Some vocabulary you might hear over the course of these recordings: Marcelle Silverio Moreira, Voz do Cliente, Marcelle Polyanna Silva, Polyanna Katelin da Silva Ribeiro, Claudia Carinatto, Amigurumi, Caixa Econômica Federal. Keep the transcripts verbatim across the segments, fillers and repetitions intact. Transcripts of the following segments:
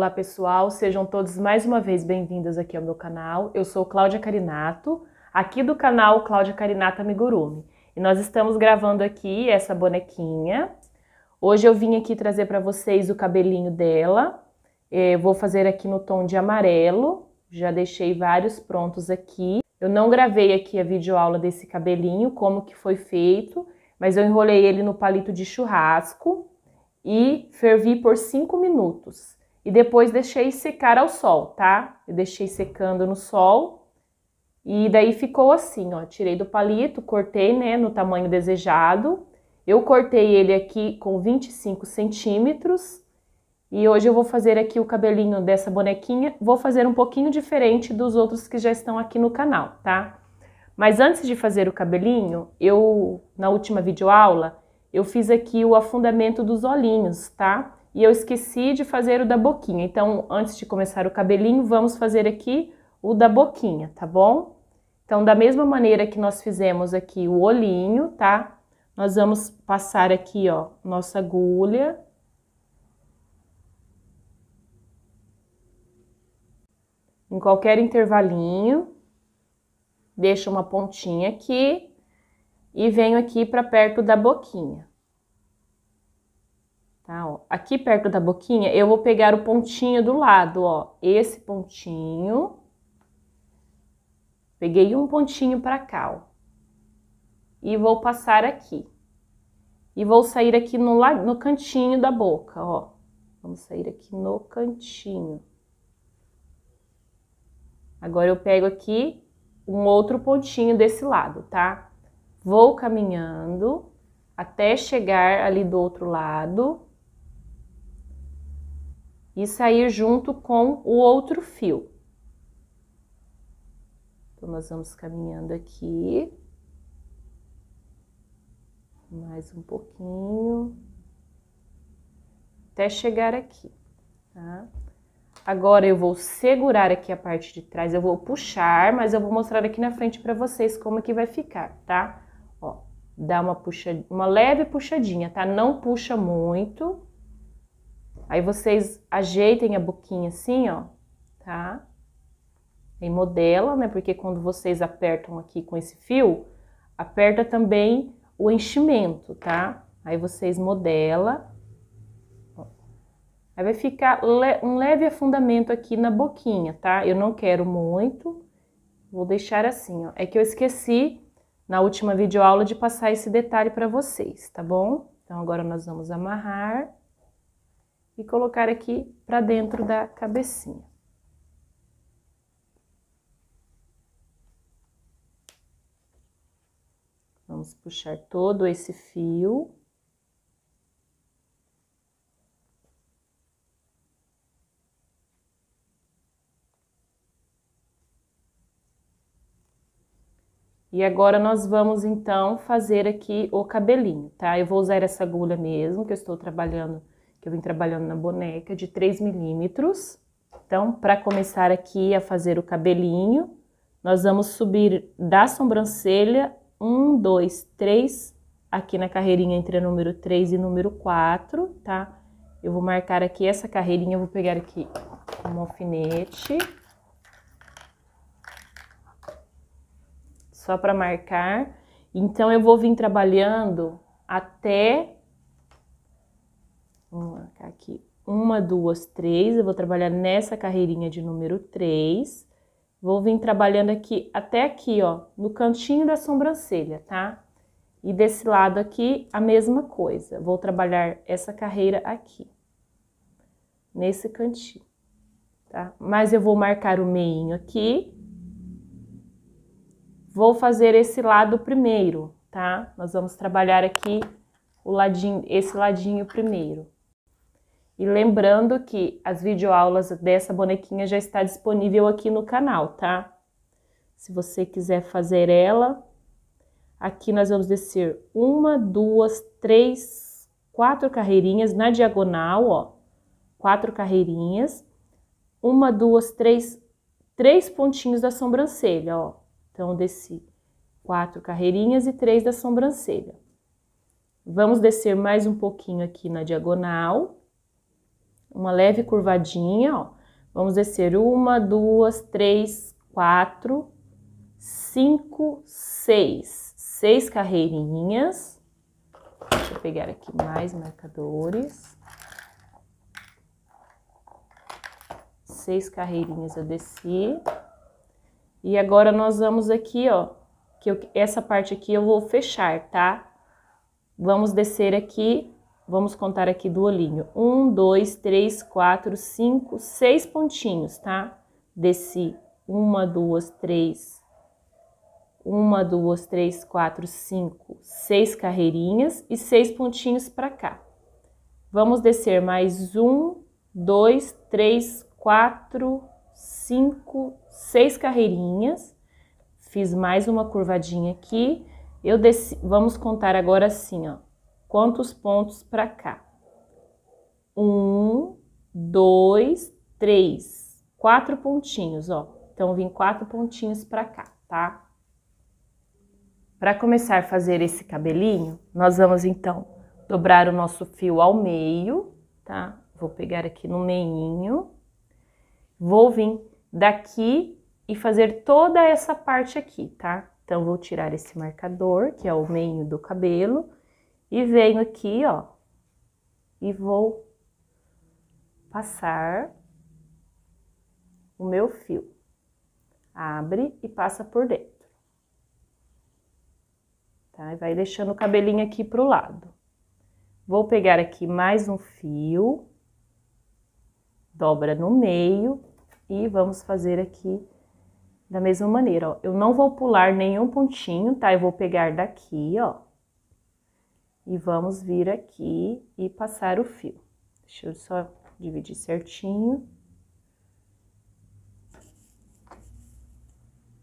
Olá pessoal, sejam todos mais uma vez bem-vindos aqui ao meu canal. Eu sou Claudia Carinatto, aqui do canal Claudia Carinatto Amigurumi. E nós estamos gravando aqui essa bonequinha. Hoje eu vim aqui trazer para vocês o cabelinho dela. Eu vou fazer aqui no tom de amarelo, já deixei vários prontos aqui. Eu não gravei aqui a videoaula desse cabelinho, como que foi feito, mas eu enrolei ele no palito de churrasco e fervi por cinco minutos. E depois deixei secar ao sol, tá? Eu deixei secando no sol. E daí ficou assim, ó. Tirei do palito, cortei, né, no tamanho desejado. Eu cortei ele aqui com vinte e cinco centímetros. E hoje eu vou fazer aqui o cabelinho dessa bonequinha. Vou fazer um pouquinho diferente dos outros que já estão aqui no canal, tá? Mas antes de fazer o cabelinho, eu, na última videoaula, eu fiz aqui o afundamento dos olhinhos, tá? E eu esqueci de fazer o da boquinha, então antes de começar o cabelinho, vamos fazer aqui o da boquinha, tá bom? Então da mesma maneira que nós fizemos aqui o olhinho, tá? Nós vamos passar aqui, ó, nossa agulha. Em qualquer intervalinho. Deixo uma pontinha aqui e venho aqui pra perto da boquinha. Tá, ó. Aqui perto da boquinha, eu vou pegar o pontinho do lado, ó, esse pontinho. Peguei um pontinho pra cá, ó. E vou passar aqui. E vou sair aqui no, no cantinho da boca, ó. Vamos sair aqui no cantinho. Agora eu pego aqui um outro pontinho desse lado, tá? Vou caminhando até chegar ali do outro lado. E sair junto com o outro fio. Então, nós vamos caminhando aqui. Mais um pouquinho. Até chegar aqui, tá? Agora, eu vou segurar aqui a parte de trás. Eu vou puxar, mas eu vou mostrar aqui na frente pra vocês como que vai ficar, tá? Ó, dá uma puxadinha, uma leve puxadinha, tá? Não puxa muito. Aí vocês ajeitem a boquinha assim, ó, tá? E modela, né? Porque quando vocês apertam aqui com esse fio, aperta também o enchimento, tá? Aí vocês modela. Ó. Aí vai ficar le- um leve afundamento aqui na boquinha, tá? Eu não quero muito. Vou deixar assim, ó. É que eu esqueci na última videoaula de passar esse detalhe pra vocês, tá bom? Então agora nós vamos amarrar. E colocar aqui pra dentro da cabecinha. Vamos puxar todo esse fio. E agora nós vamos então fazer aqui o cabelinho, tá? Eu vou usar essa agulha mesmo que eu estou trabalhando. Que eu vim trabalhando na boneca de três milímetros. Então, para começar aqui a fazer o cabelinho, nós vamos subir da sobrancelha, um, dois, três, aqui na carreirinha entre a número três e número quatro, tá? Eu vou marcar aqui essa carreirinha, eu vou pegar aqui um alfinete. Só para marcar. Então, eu vou vir trabalhando até... Vamos marcar aqui, uma, duas, três, eu vou trabalhar nessa carreirinha de número três, vou vir trabalhando aqui, até aqui, ó, no cantinho da sobrancelha, tá? E desse lado aqui, a mesma coisa, vou trabalhar essa carreira aqui, nesse cantinho, tá? Mas eu vou marcar o meinho aqui, vou fazer esse lado primeiro, tá? Nós vamos trabalhar aqui o ladinho, esse ladinho primeiro. E lembrando que as videoaulas dessa bonequinha já está disponível aqui no canal, tá? Se você quiser fazer ela, aqui nós vamos descer uma, duas, três, quatro carreirinhas na diagonal, ó. Quatro carreirinhas. Uma, duas, três, três pontinhos da sobrancelha, ó. Então, desci quatro carreirinhas e três da sobrancelha. Vamos descer mais um pouquinho aqui na diagonal. uma leve curvadinha, ó. Vamos descer uma, duas, três, quatro, cinco, seis. Seis carreirinhas. Deixa eu pegar aqui mais marcadores. Seis carreirinhas eu desci. E agora nós vamos aqui, ó, que eu, essa parte aqui eu vou fechar, tá? Vamos descer aqui, vamos contar aqui do olhinho. Um, dois, três, quatro, cinco, seis pontinhos, tá? Desci. Uma, duas, três. Uma, duas, três, quatro, cinco, seis carreirinhas e seis pontinhos pra cá. Vamos descer mais um, dois, três, quatro, cinco, seis carreirinhas. Fiz mais uma curvadinha aqui. Eu desci, vamos contar agora assim, ó. Quantos pontos pra cá? Um, dois, três, quatro pontinhos, ó. Então, vim quatro pontinhos pra cá, tá? Pra começar a fazer esse cabelinho, nós vamos, então, dobrar o nosso fio ao meio, tá? Vou pegar aqui no meinho. Vou vir daqui e fazer toda essa parte aqui, tá? Então, vou tirar esse marcador, que é o meio do cabelo, e venho aqui, ó, e vou passar o meu fio. Abre e passa por dentro. Tá? E vai deixando o cabelinho aqui pro lado. Vou pegar aqui mais um fio, dobra no meio. E vamos fazer aqui da mesma maneira, ó. Eu não vou pular nenhum pontinho, tá? Eu vou pegar daqui, ó. E vamos vir aqui e passar o fio. Deixa eu só dividir certinho.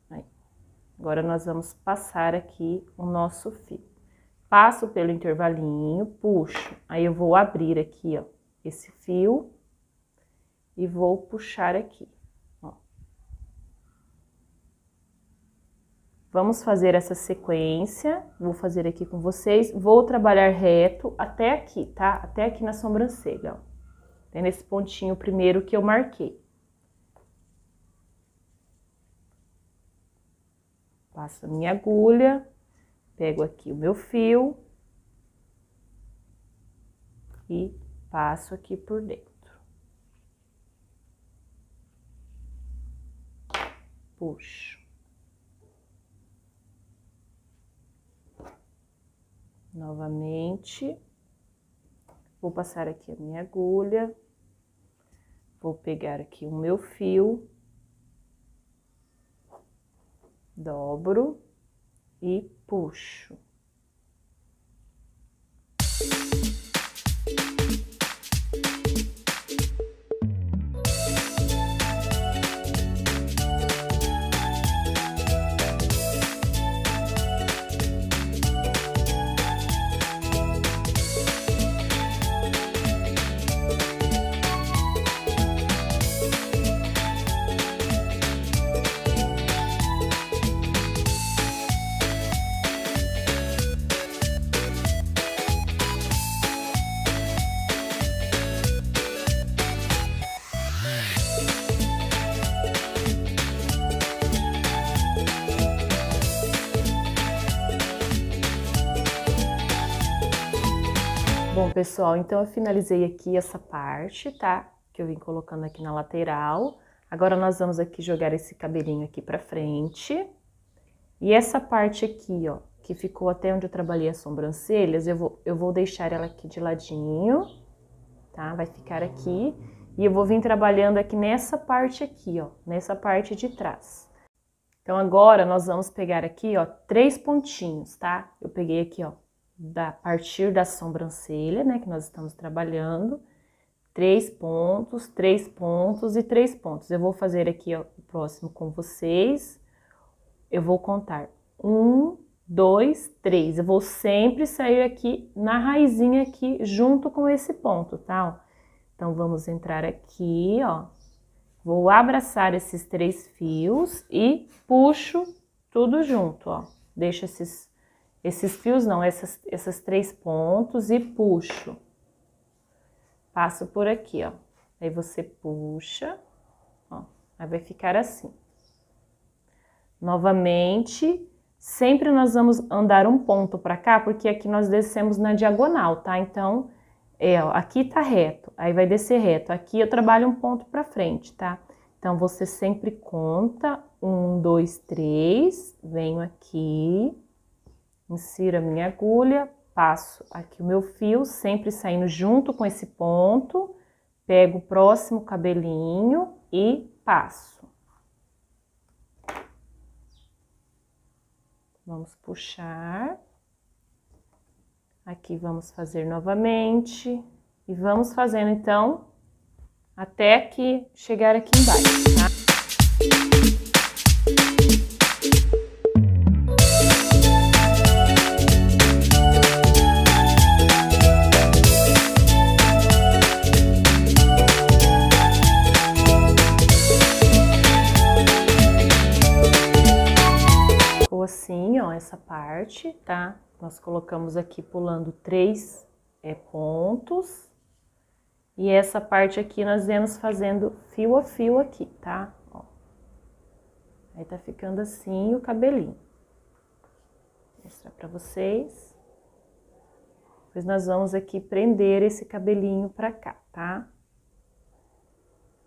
Aí. Agora nós vamos passar aqui o nosso fio. Passo pelo intervalinho, puxo. Aí eu vou abrir aqui, ó, esse fio. E vou puxar aqui. Vamos fazer essa sequência, vou fazer aqui com vocês, vou trabalhar reto até aqui, tá? Até aqui na sobrancelha, ó. Tem nesse pontinho primeiro que eu marquei. Passo a minha agulha, pego aqui o meu fio e passo aqui por dentro. Puxo. Novamente, vou passar aqui a minha agulha, vou pegar aqui o meu fio, dobro e puxo. Bom, pessoal, então eu finalizei aqui essa parte, tá? Que eu vim colocando aqui na lateral. Agora nós vamos aqui jogar esse cabelinho aqui pra frente. E essa parte aqui, ó, que ficou até onde eu trabalhei as sobrancelhas, eu vou, eu vou deixar ela aqui de ladinho, tá? Vai ficar aqui. E eu vou vir trabalhando aqui nessa parte aqui, ó, nessa parte de trás. Então agora nós vamos pegar aqui, ó, três pontinhos, tá? Eu peguei aqui, ó. Da partir da sobrancelha, né, que nós estamos trabalhando, três pontos, três pontos e três pontos. Eu vou fazer aqui, ó, o próximo com vocês. Eu vou contar um, dois, três. Eu vou sempre sair aqui na raizinha aqui junto com esse ponto, tá? Então vamos entrar aqui, ó. Vou abraçar esses três fios e puxo tudo junto, ó. Deixa esses Esses fios não, essas, essas três pontos e puxo. Passo por aqui, ó. Aí você puxa, ó, aí vai ficar assim. Novamente, sempre nós vamos andar um ponto para cá, porque aqui nós descemos na diagonal, tá? Então, é, ó, aqui tá reto, aí vai descer reto. Aqui eu trabalho um ponto para frente, tá? Então, você sempre conta, um, dois, três, venho aqui, insiro a minha agulha, passo aqui o meu fio, sempre saindo junto com esse ponto, pego o próximo cabelinho e passo. Vamos puxar. Aqui vamos fazer novamente e vamos fazendo então até que chegar aqui embaixo, tá? Ficou assim, ó, essa parte, tá? Nós colocamos aqui pulando três é, pontos. E essa parte aqui nós vemos fazendo fio a fio aqui, tá? Ó. Aí tá ficando assim o cabelinho. Vou mostrar pra vocês. Depois nós vamos aqui prender esse cabelinho pra cá, tá?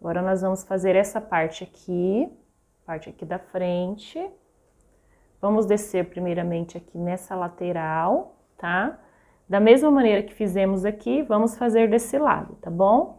Agora nós vamos fazer essa parte aqui, parte aqui da frente. Vamos descer primeiramente aqui nessa lateral, tá? Da mesma maneira que fizemos aqui, vamos fazer desse lado, tá bom?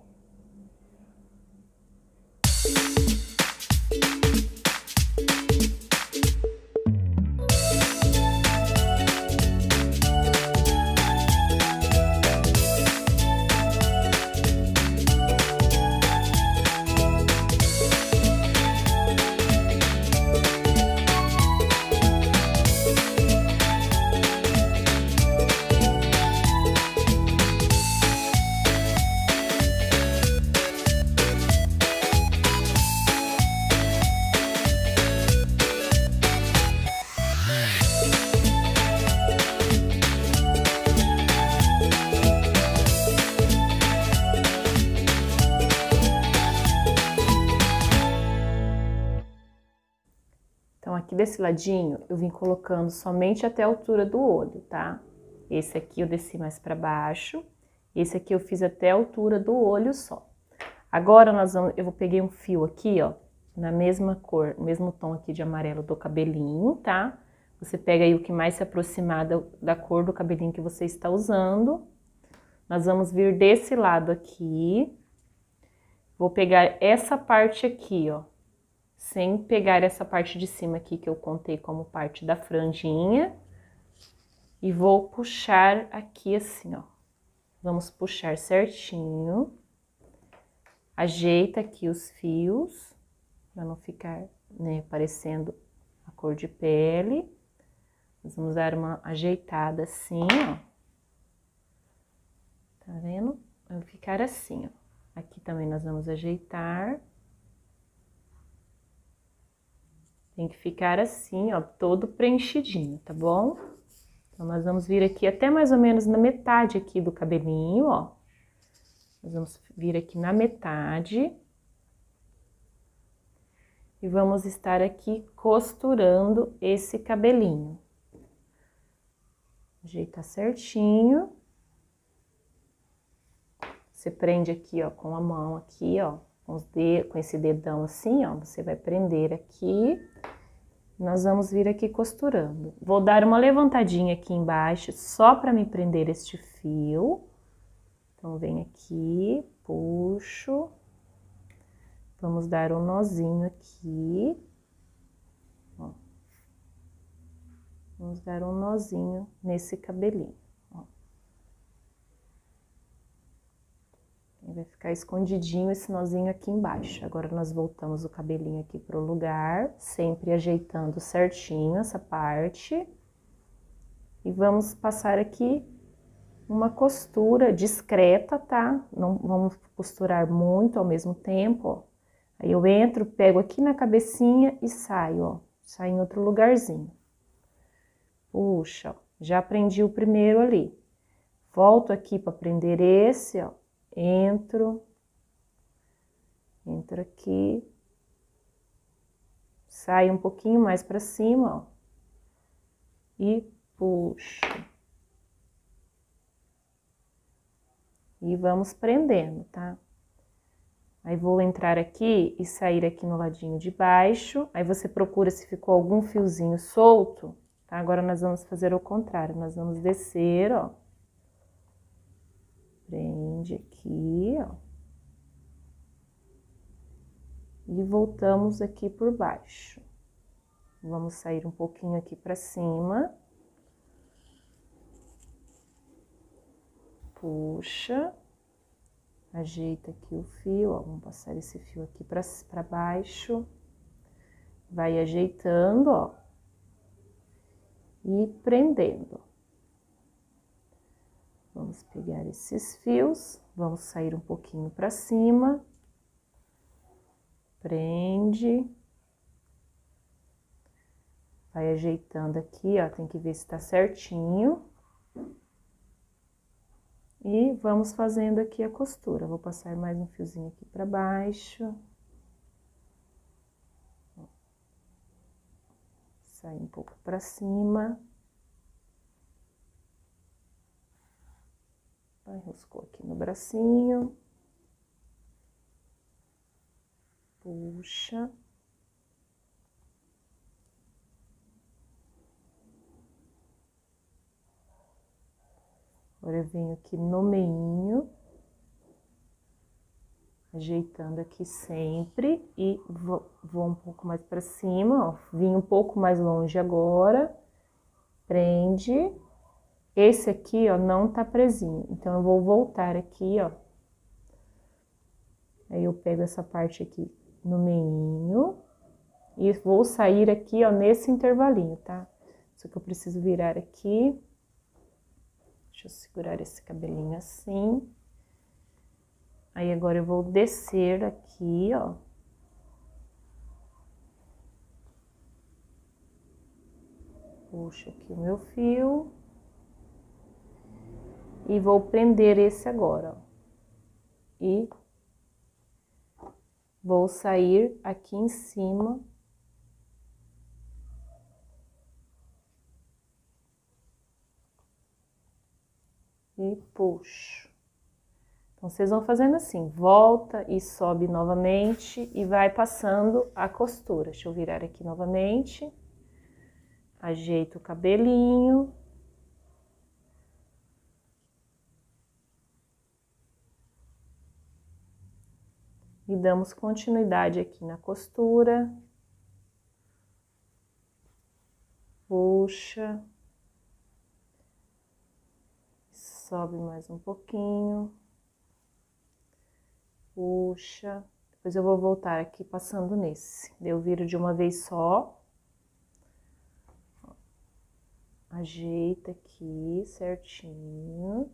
Desse ladinho, eu vim colocando somente até a altura do olho, tá? Esse aqui eu desci mais pra baixo, esse aqui eu fiz até a altura do olho só. Agora, nós vamos, eu vou peguei um fio aqui, ó, na mesma cor, mesmo tom aqui de amarelo do cabelinho, tá? Você pega aí o que mais se aproximar da, da cor do cabelinho que você está usando. Nós vamos vir desse lado aqui, vou pegar essa parte aqui, ó. Sem pegar essa parte de cima aqui que eu contei como parte da franjinha. E vou puxar aqui assim, ó. Vamos puxar certinho. Ajeita aqui os fios, pra não ficar, né, parecendo a cor de pele. Nós vamos dar uma ajeitada assim, ó. Tá vendo? Vai ficar assim, ó. Aqui também nós vamos ajeitar. Tem que ficar assim, ó, todo preenchidinho, tá bom? Então, nós vamos vir aqui até mais ou menos na metade aqui do cabelinho, ó. Nós vamos vir aqui na metade. E vamos estar aqui costurando esse cabelinho. Ajeitar certinho. Você prende aqui, ó, com a mão aqui, ó. Com esse dedão assim, ó, você vai prender aqui, nós vamos vir aqui costurando. Vou dar uma levantadinha aqui embaixo, só pra me prender este fio. Então, vem aqui, puxo. Vamos dar um nozinho aqui. Ó. Vamos dar um nozinho nesse cabelinho. Vai ficar escondidinho esse nozinho aqui embaixo. Agora, nós voltamos o cabelinho aqui pro lugar, sempre ajeitando certinho essa parte. E vamos passar aqui uma costura discreta, tá? Não vamos costurar muito ao mesmo tempo, ó. Aí eu entro, pego aqui na cabecinha e saio, ó. Saio em outro lugarzinho. Puxa, ó. Já prendi o primeiro ali. Volto aqui pra prender esse, ó. Entro, Entra aqui. Sai um pouquinho mais para cima, ó. E puxa. E vamos prendendo, tá? Aí vou entrar aqui e sair aqui no ladinho de baixo. Aí você procura se ficou algum fiozinho solto, tá? Agora nós vamos fazer o contrário. Nós vamos descer, ó. Prende aqui, ó. E voltamos aqui por baixo. Vamos sair um pouquinho aqui pra cima. Puxa. Ajeita aqui o fio, ó, vamos passar esse fio aqui pra, pra baixo. Vai ajeitando, ó. E prendendo. Vamos pegar esses fios, vamos sair um pouquinho pra cima. Prende. Vai ajeitando aqui, ó, tem que ver se tá certinho. E vamos fazendo aqui a costura. Vou passar mais um fiozinho aqui pra baixo. Sai um pouco pra cima. Enroscou aqui no bracinho. Puxa. Agora eu venho aqui no meinho, ajeitando aqui sempre e vou, vou um pouco mais pra cima, ó. Vim um pouco mais longe agora, prende. Esse aqui, ó, não tá presinho, então eu vou voltar aqui, ó. Aí eu pego essa parte aqui no meinho e vou sair aqui, ó, nesse intervalinho, tá? Só que eu preciso virar aqui. Deixa eu segurar esse cabelinho assim. Aí agora eu vou descer aqui, ó. Puxo aqui o meu fio. E vou prender esse agora, ó. E vou sair aqui em cima. E puxo. Então, vocês vão fazendo assim, volta e sobe novamente e vai passando a costura. Deixa eu virar aqui novamente. Ajeito o cabelinho. E damos continuidade aqui na costura. Puxa. Sobe mais um pouquinho, puxa, depois eu vou voltar aqui passando nesse, eu viro de uma vez só, ajeita aqui certinho,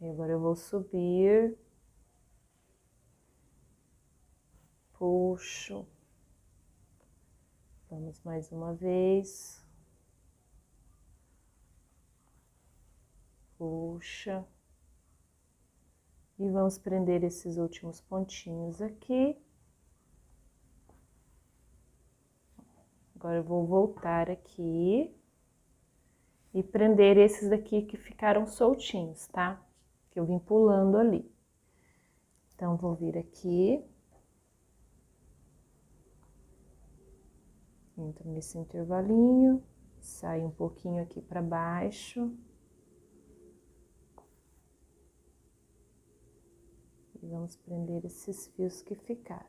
e agora eu vou subir. Puxo, vamos mais uma vez, puxa, e vamos prender esses últimos pontinhos aqui. Agora eu vou voltar aqui e prender esses daqui que ficaram soltinhos, tá? Que eu vim pulando ali. Então, vou vir aqui. Entro nesse intervalinho, saio um pouquinho aqui pra baixo. E vamos prender esses fios que ficaram.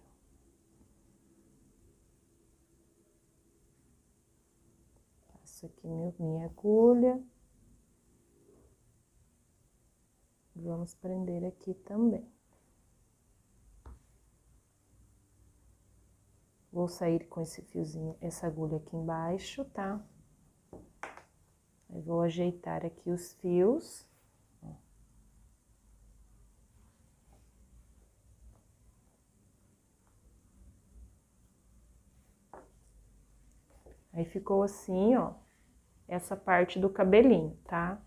Passo aqui minha agulha. Vamos prender aqui também. Vou sair com esse fiozinho, essa agulha aqui embaixo, tá? Aí vou ajeitar aqui os fios. Aí ficou assim, ó, essa parte do cabelinho, tá?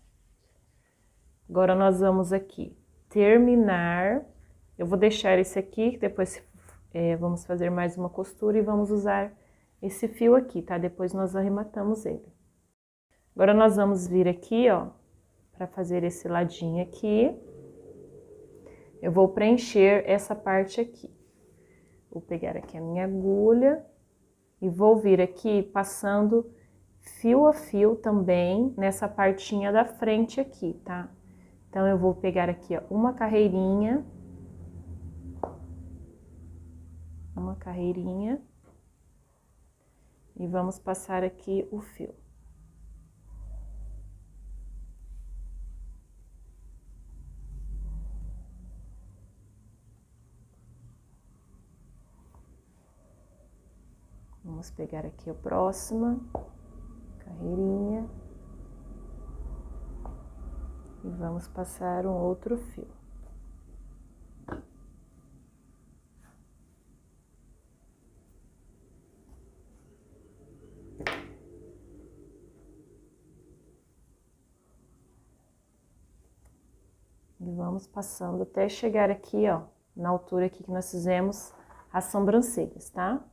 Agora nós vamos aqui terminar. Eu vou deixar esse aqui, depois é, vamos fazer mais uma costura e vamos usar esse fio aqui, tá? Depois nós arrematamos ele. Agora nós vamos vir aqui, ó, pra fazer esse ladinho aqui. Eu vou preencher essa parte aqui. Vou pegar aqui a minha agulha e vou vir aqui passando fio a fio também nessa partinha da frente aqui, tá? Então, eu vou pegar aqui, ó, uma carreirinha. Uma carreirinha. E vamos passar aqui o fio. Vamos pegar aqui a próxima carreirinha e vamos passar um outro fio. E vamos passando até chegar aqui, ó, na altura aqui que nós fizemos as sobrancelhas, tá?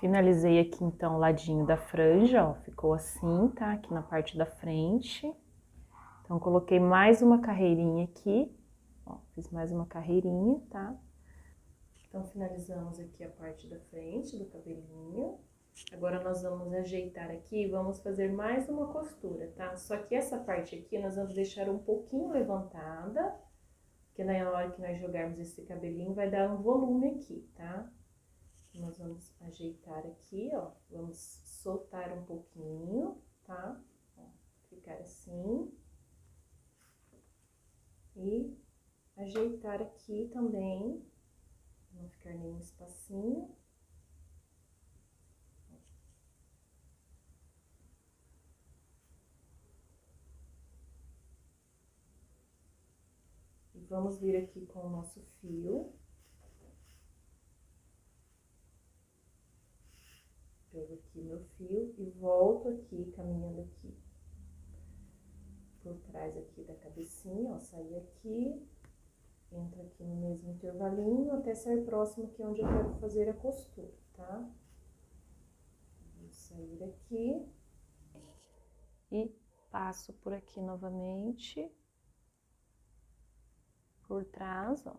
Finalizei aqui, então, o ladinho da franja, ó, ficou assim, tá? Aqui na parte da frente. Então, coloquei mais uma carreirinha aqui, ó, fiz mais uma carreirinha, tá? Então, finalizamos aqui a parte da frente do cabelinho. Agora, nós vamos ajeitar aqui e vamos fazer mais uma costura, tá? Só que essa parte aqui, nós vamos deixar um pouquinho levantada, porque na hora que nós jogarmos esse cabelinho, vai dar um volume aqui, tá? Nós vamos ajeitar aqui, ó, vamos soltar um pouquinho, tá? Ó, ficar assim. E ajeitar aqui também, não ficar nenhum espacinho. E vamos vir aqui com o nosso fio. Pego aqui meu fio e volto aqui, caminhando aqui por trás aqui da cabecinha, ó, saio aqui, entro aqui no mesmo intervalinho até sair próximo aqui onde eu quero fazer a costura, tá? Vou sair aqui e passo por aqui novamente, por trás, ó,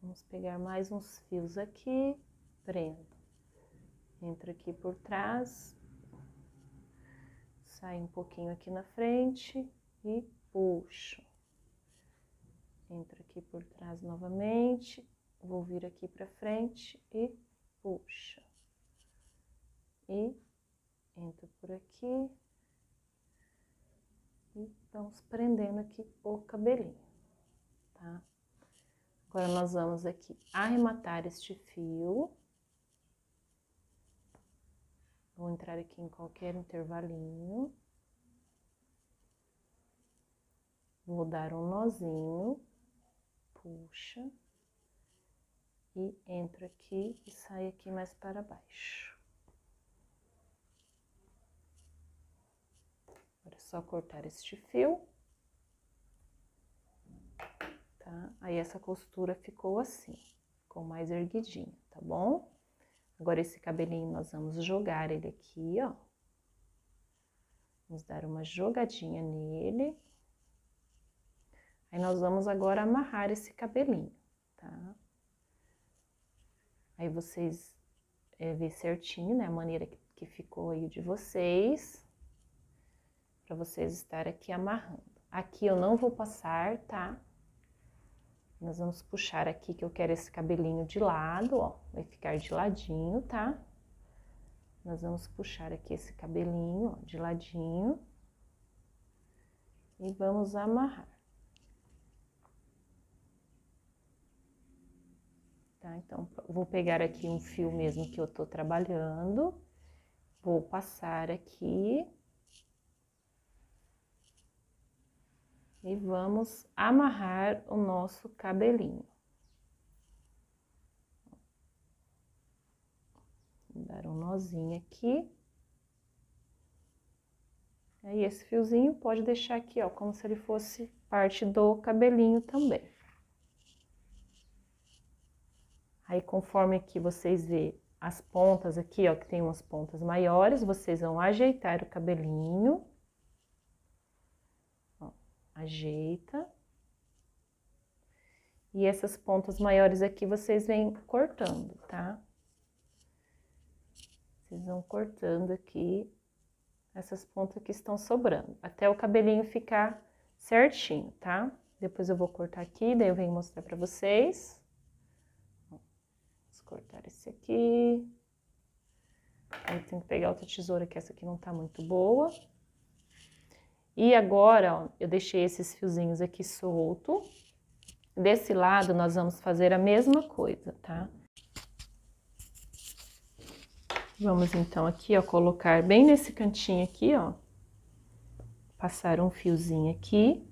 vamos pegar mais uns fios aqui, prendo. Entro aqui por trás, saio um pouquinho aqui na frente e puxo. Entro aqui por trás novamente, vou vir aqui pra frente e puxo. E entro por aqui e vamos prendendo aqui o cabelinho, tá? Agora nós vamos aqui arrematar este fio. Vou entrar aqui em qualquer intervalinho. Vou dar um nozinho, puxa, e entro aqui e saio aqui mais para baixo. Agora é só cortar este fio. Tá? Aí essa costura ficou assim, ficou mais erguidinha, tá bom? Agora, esse cabelinho, nós vamos jogar ele aqui, ó. Vamos dar uma jogadinha nele. Aí, nós vamos agora amarrar esse cabelinho, tá? Aí, vocês é, vê certinho, né, a maneira que, que ficou aí de vocês. para vocês estar aqui amarrando. Aqui eu não vou passar, tá? Nós vamos puxar aqui que eu quero esse cabelinho de lado, ó. Vai ficar de ladinho, tá? Nós vamos puxar aqui esse cabelinho, ó, de ladinho. E vamos amarrar. Tá? Então, vou pegar aqui um fio mesmo que eu tô trabalhando. Vou passar aqui. E vamos amarrar o nosso cabelinho. Vou dar um nozinho aqui. Aí, esse fiozinho pode deixar aqui, ó, como se ele fosse parte do cabelinho também. Aí, conforme que vocês vê as pontas aqui, ó, que tem umas pontas maiores, vocês vão ajeitar o cabelinho. Ajeita. E essas pontas maiores aqui vocês vêm cortando, tá? Vocês vão cortando aqui essas pontas que estão sobrando, até o cabelinho ficar certinho, tá? Depois eu vou cortar aqui, daí eu venho mostrar pra vocês. Vamos cortar esse aqui. Aí tem que pegar outra tesoura, que essa aqui não tá muito boa. E agora, ó, eu deixei esses fiozinhos aqui solto. Desse lado, nós vamos fazer a mesma coisa, tá? Vamos, então, aqui, ó, colocar bem nesse cantinho aqui, ó. Passar um fiozinho aqui.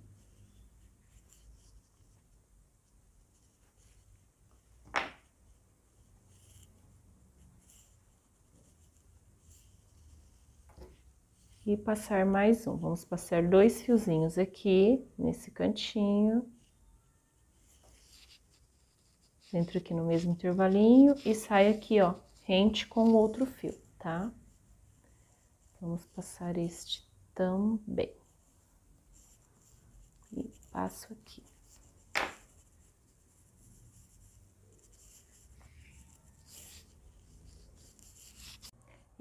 E passar mais um. Vamos passar dois fiozinhos aqui, nesse cantinho. Dentro aqui no mesmo intervalinho e sai aqui, ó, rente com o outro fio, tá? Vamos passar este também. E passo aqui.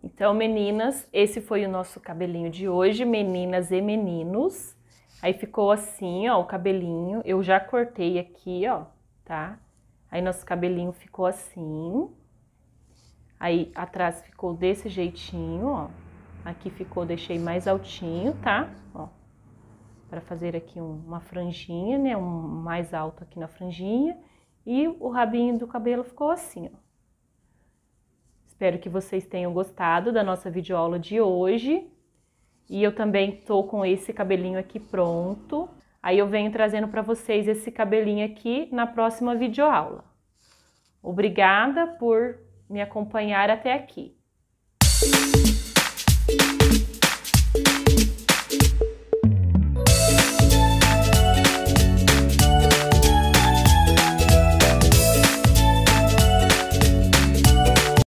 Então, meninas, esse foi o nosso cabelinho de hoje, meninas e meninos. Aí ficou assim, ó, o cabelinho. Eu já cortei aqui, ó, tá? Aí nosso cabelinho ficou assim. Aí atrás ficou desse jeitinho, ó. Aqui ficou, deixei mais altinho, tá? Ó. Pra fazer aqui um, uma franjinha, né? Um mais alto aqui na franjinha. E o rabinho do cabelo ficou assim, ó. Espero que vocês tenham gostado da nossa videoaula de hoje. E eu também tô com esse cabelinho aqui pronto. Aí eu venho trazendo para vocês esse cabelinho aqui na próxima videoaula. Obrigada por me acompanhar até aqui.